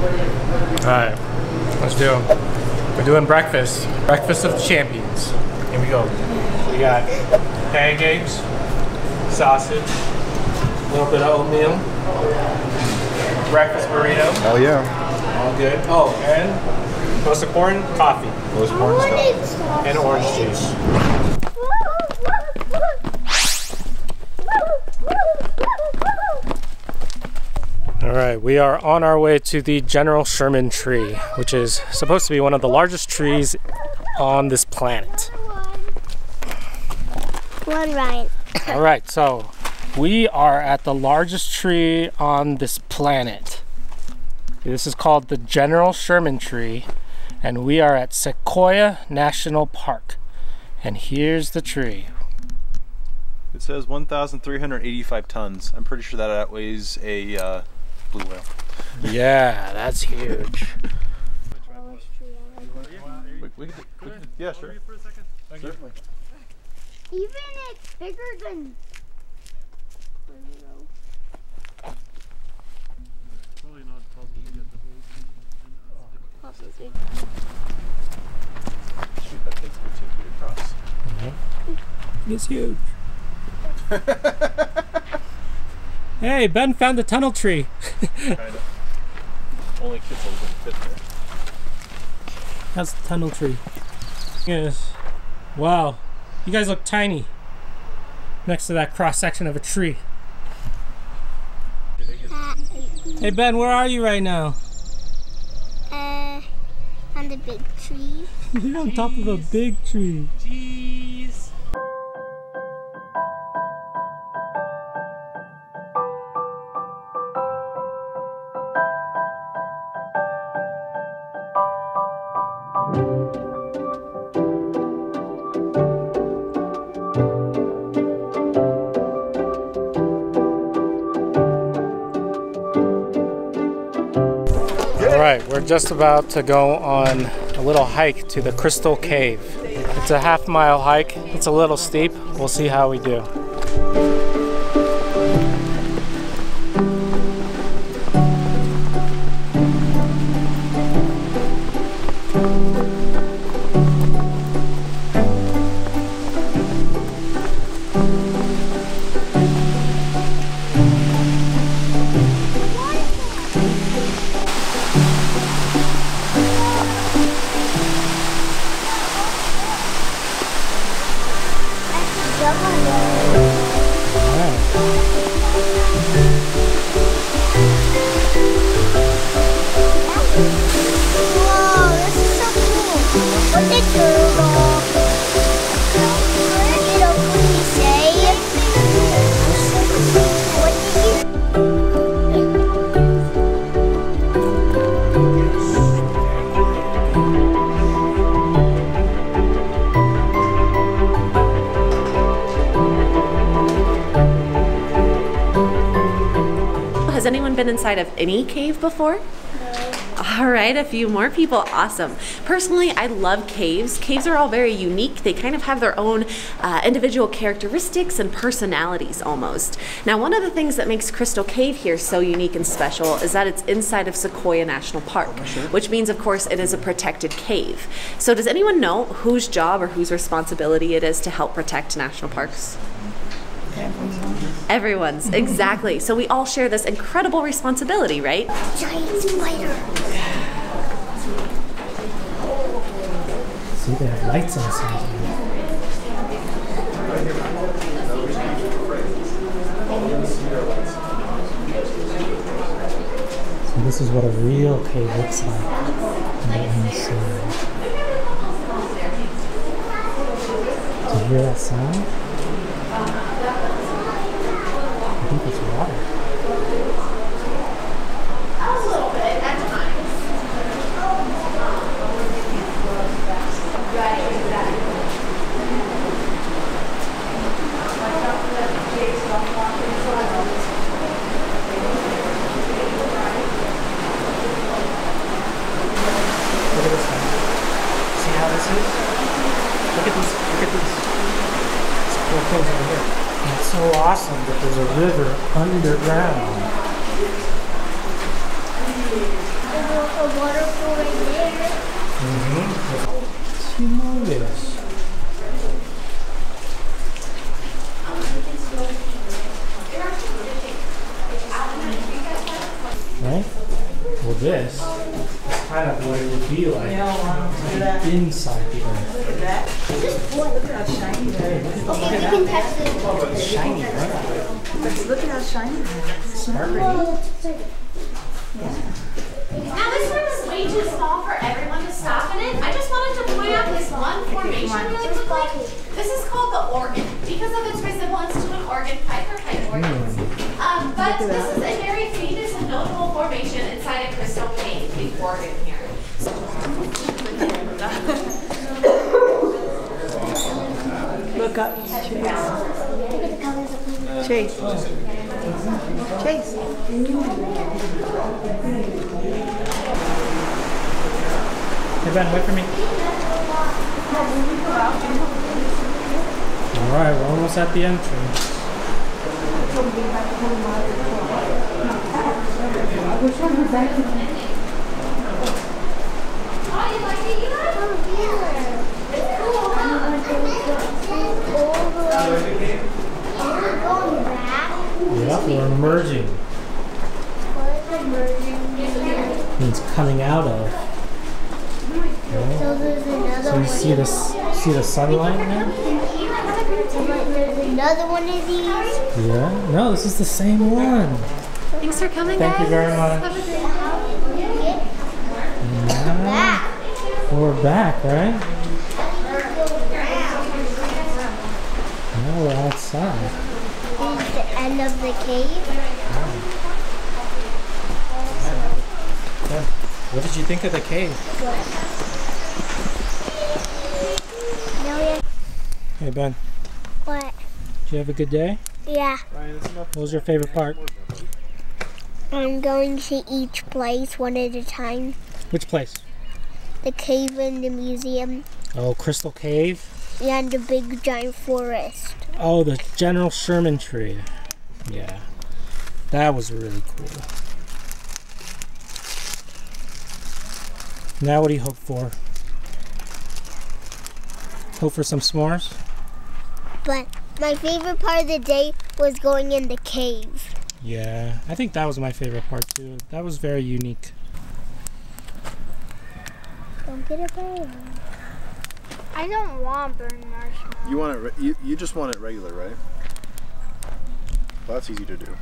Alright, let's do it. We're doing breakfast. Breakfast of the champions. Here we go. We got pancakes, sausage, a little bit of oatmeal, breakfast burrito. Oh yeah. All good. Oh, and most important, coffee. Most important stuff. And orange juice. Alright, we are on our way to the General Sherman Tree, which is supposed to be one of the largest trees on this planet. One Ryan. Alright, so we are at the largest tree on this planet. This is called the General Sherman Tree, and we are at Sequoia National Park. And here's the tree. It says 1,385 tons. I'm pretty sure that outweighs a blue whale. Yeah, that's huge. Yeah, sure. Certainly. Even it's bigger than. Probably not possible to get the whole. Possibly. Shoot, that takes 15 feet across. It's huge. Hey, Ben found the tunnel tree. Only kids will fit there. That's the tunnel tree. Yes. Wow, you guys look tiny next to that cross section of a tree. Hey Ben, where are you right now? On the big tree. You're on top of a big tree. Jeez. Alright, we're just about to go on a little hike to the Crystal Cave. It's a half-mile hike. It's a little steep. We'll see how we do. Has anyone been inside of any cave before? No. All right, a few more people, awesome. Personally, I love caves. Caves are all very unique. They kind of have their own individual characteristics and personalities almost. Now, one of the things that makes Crystal Cave here so unique and special is that it's inside of Sequoia National Park, which means, of course, it is a protected cave. So does anyone know whose job or whose responsibility it is to help protect national parks? Everyone's, exactly. So we all share this incredible responsibility, right? Giant spider. See, there are lights on something. So this is what a real cave looks like on the inside. Do you hear that sound? I think it's water. A little bit at times. Look at this one. See how this is? Look at this. Look at this. It's a cool thing over here. And it's so awesome that there's a river underground. a water flowing there. Small. Right? Well, this is kind of what it would be like inside the earth. Is this wood? Look at how shiny that is. Okay, you can touch this wood. It's shiny, right? Look at how shiny that is. It's sparkly. Now, this room is way too small for everyone to stop in it. I just wanted to point out this one formation really quickly. This is called the organ because of its resemblance to an organ pipe or pipe organs. But this is a very famous and notable formation inside a Crystal Cave, the organ here. Look up. Chase. Chase. Hey Ben, wait for me. Alright, we're almost at the entrance. Yeah, we're emerging. It's coming out of. Okay. So you see the sunlight now? There's another one of these. Yeah. No, this is the same one. Thanks for coming, guys. Thank you very much. Have a great day. We're back, right? Now we're outside. This is the end of the cave. Yeah. What did you think of the cave? Hey, Ben. What? Did you have a good day? Yeah. What was your favorite part? I'm going to each place one at a time. Which place? The cave and the museum. Oh, Crystal Cave? Yeah, and the big giant forest. Oh, the General Sherman Tree. Yeah. That was really cool. Now what do you hope for? Hope for some s'mores? But my favorite part of the day was going in the cave. Yeah, I think that was my favorite part too. That was very unique. Don't get a burn. I don't want burned marshmallow. You want it? You just want it regular, right? Well, that's easy to do.